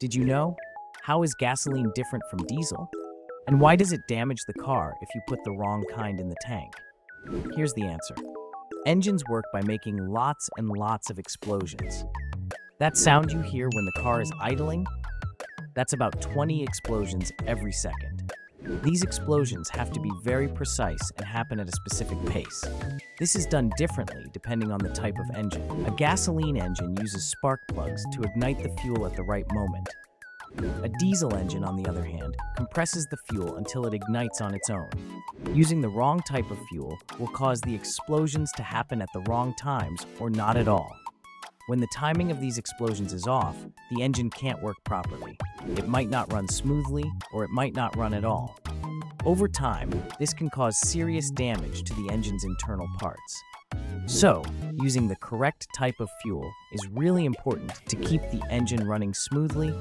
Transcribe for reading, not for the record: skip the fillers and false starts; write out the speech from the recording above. Did you know? How is gasoline different from diesel? And why does it damage the car if you put the wrong kind in the tank? Here's the answer. Engines work by making lots and lots of explosions. That sound you hear when the car is idling? That's about 20 explosions every second. These explosions have to be very precise and happen at a specific pace. This is done differently depending on the type of engine. A gasoline engine uses spark plugs to ignite the fuel at the right moment. A diesel engine, on the other hand, compresses the fuel until it ignites on its own. Using the wrong type of fuel will cause the explosions to happen at the wrong times or not at all. When the timing of these explosions is off, the engine can't work properly. It might not run smoothly, or it might not run at all. Over time, this can cause serious damage to the engine's internal parts. So, using the correct type of fuel is really important to keep the engine running smoothly